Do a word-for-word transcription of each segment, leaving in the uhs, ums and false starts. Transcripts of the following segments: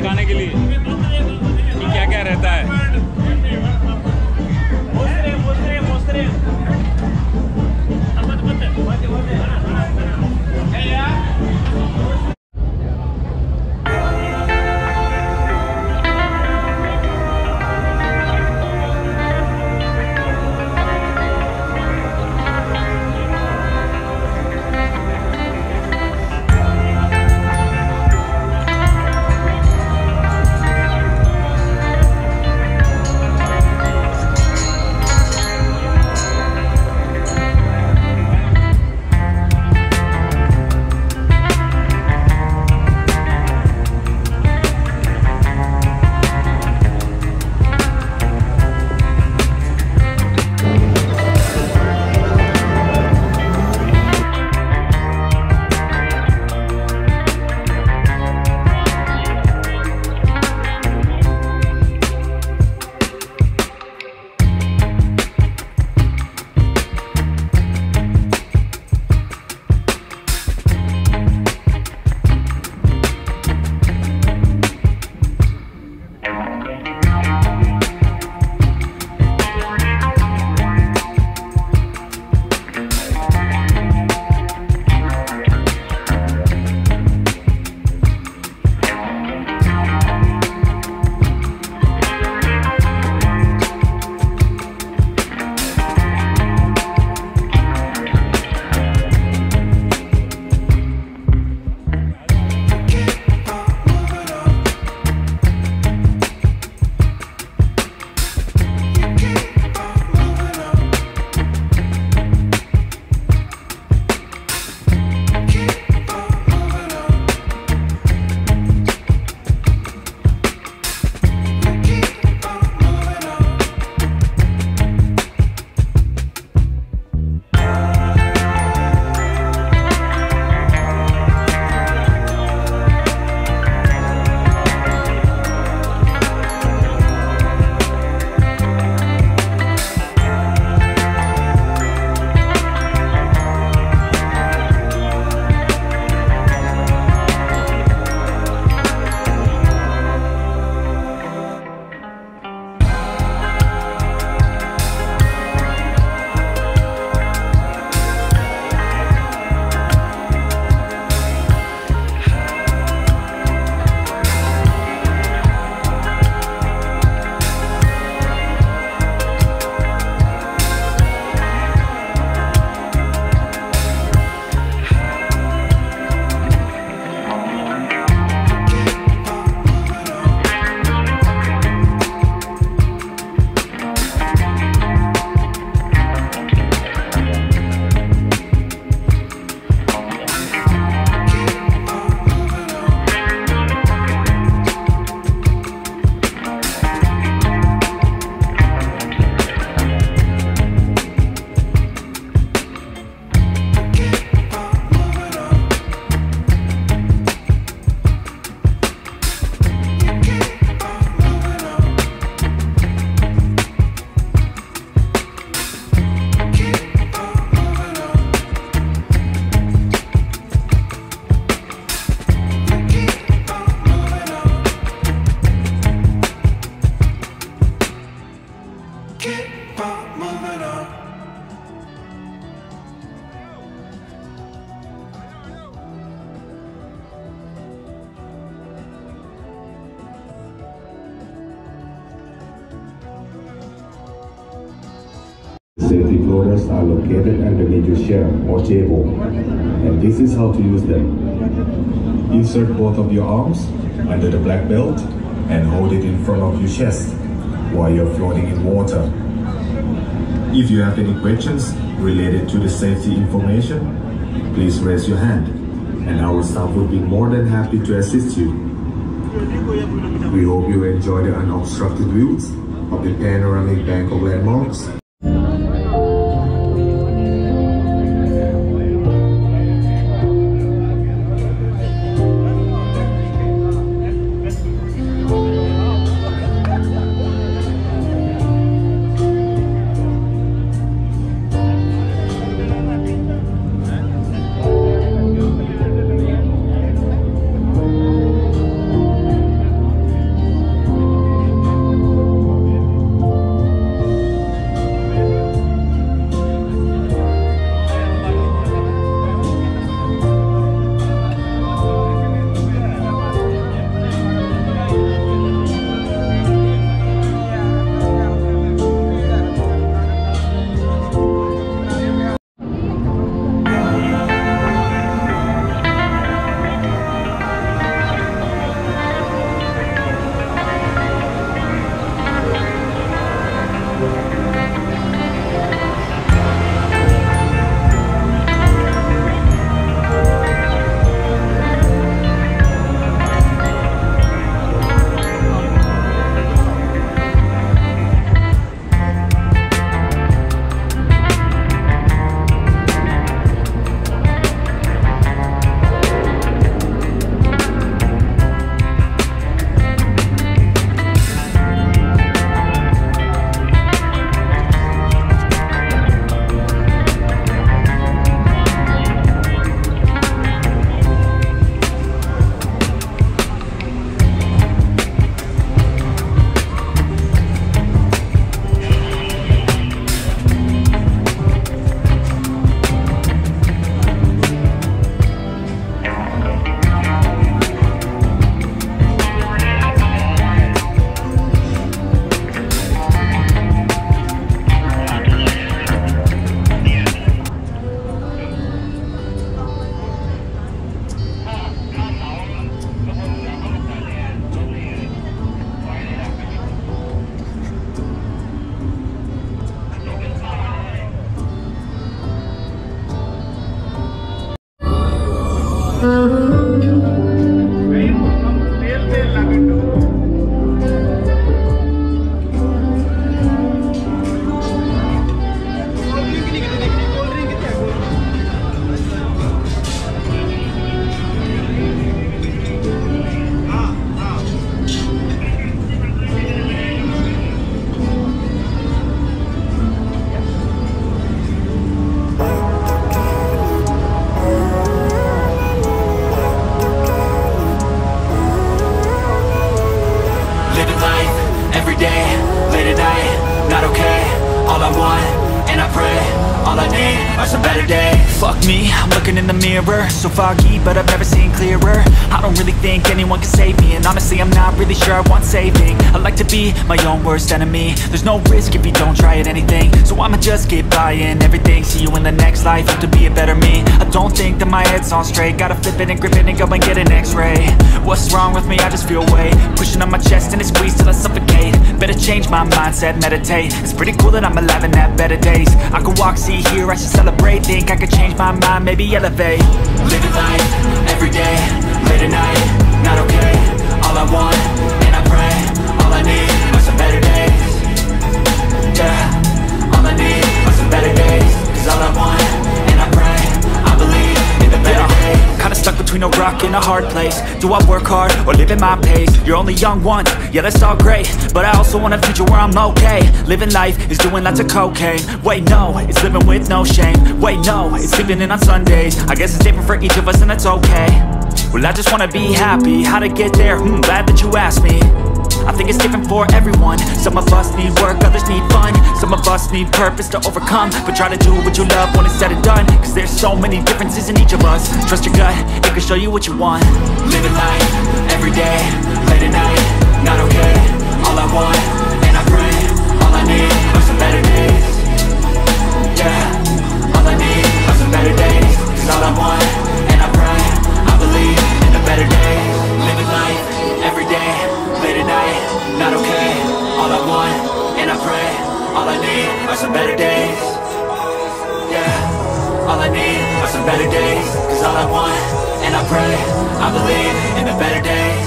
दिखाने के लिए कि क्या क्या रहता है। Safety floaters are located underneath your chair or table, and this is how to use them. Insert both of your arms under the black belt and hold it in front of your chest while you're floating in water. If you have any questions related to the safety information, please raise your hand, and our staff will be more than happy to assist you. We hope you enjoy the unobstructed views of the panoramic bank of landmarks. me, I'm looking in the mirror. So foggy, but I've never seen clearer. I don't really think anyone can save me, and honestly I'm not really sure I want saving. I like to be my own worst enemy. There's no risk if you don't try at anything, so I'ma just get buying everything. See you in the next life, have to be a better me. I don't think that my head's on straight. Gotta flip it and grip it and go and get an x-ray. What's wrong with me? I just feel weight pushing on my chest and it squeezes till I suffocate. Better change my mindset, meditate. It's pretty cool that I'm alive and have better days. I can walk, see, hear, I should celebrate. Think I could change my mind, maybe elevate. Living life, everyday, late at night, not okay. All I want, and I pray, all I need are some better days. Yeah, all I need are some better days. Cause all I want, and I pray, I believe in the better days. Kinda stuck between a rock and a hard place. Do I work hard or live at my pace? You're only young once, yeah that's all great, but I also want a future where I'm okay. Living life is doing lots of cocaine. Wait no, it's living with no shame. Wait no, it's sleeping in on Sundays. I guess it's different for each of us and that's okay. Well I just wanna be happy, how to get there? Hmm, glad that you asked me. I think it's different for everyone. Some of us need work, others need fun. Some of us need purpose to overcome. But try to do what you love when it's said and done, cause there's so many differences in each of us. Trust your gut, it can show you what you want. Living life, everyday, late at night, not okay. All I want, and I pray, all I need are some better days. Yeah, all I need are some better days. Cause all I want, and I pray, I believe in a better day. Living life, everyday, late at night, not okay. All I want, and I pray, all I need are some better days. Yeah, all I need are some better days. Cause all I want, and I pray, I believe in the better days.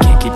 can't keep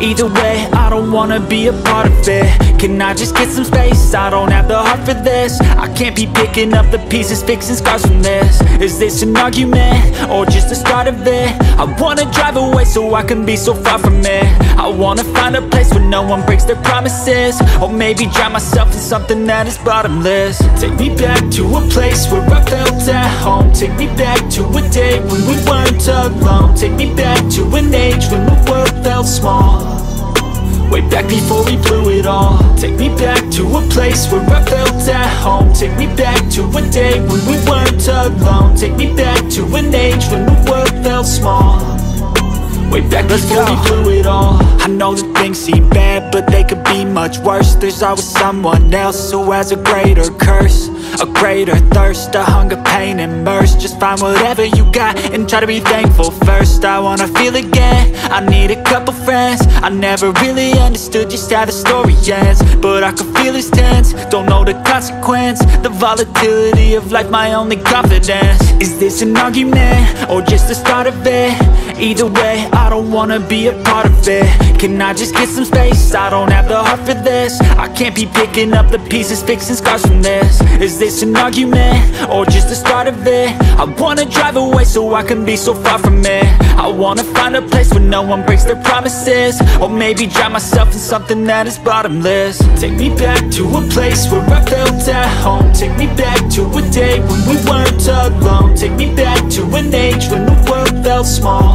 Either way, I don't wanna be a part of it. Can I just get some space? I don't have the heart for this. I can't be picking up the pieces, fixing scars from this. Is this an argument, or just the start of it? I wanna drive away so I can be so far from it. I wanna find a place where no one breaks their promises, or maybe drown myself in something that is bottomless. Take me back to a place where I felt at home. Take me back to a day when we weren't alone. Take me back to an age when the world felt small. Way back before we blew it all. Take me back to a place where I felt at home. Take me back to a day when we weren't alone. Take me back to an age when the world felt small. Way back before we blew it all. I know that things seem bad, but they could be much worse. There's always someone else who has a greater curse, a greater thirst, a hunger, pain, and mercy. Just find whatever you got and try to be thankful first. I wanna feel again, I need a couple friends. I never really understood just how the story ends, but I can feel it's tense, don't know the consequence. The volatility of life, my only confidence. Is this an argument, or just the start of it? Either way, I don't wanna be a part of it. Can I just get some space? I don't have the heart for this. I can't be picking up the pieces, fixing scars from this. Is this an argument, or just the start of it? I wanna drive away so I can be so far from it. I wanna find a place where no one breaks their promises, or maybe drown myself in something that is bottomless. Take me back to a place where I felt at home. Take me back to a day when we weren't alone. Take me back to an age when the world felt small.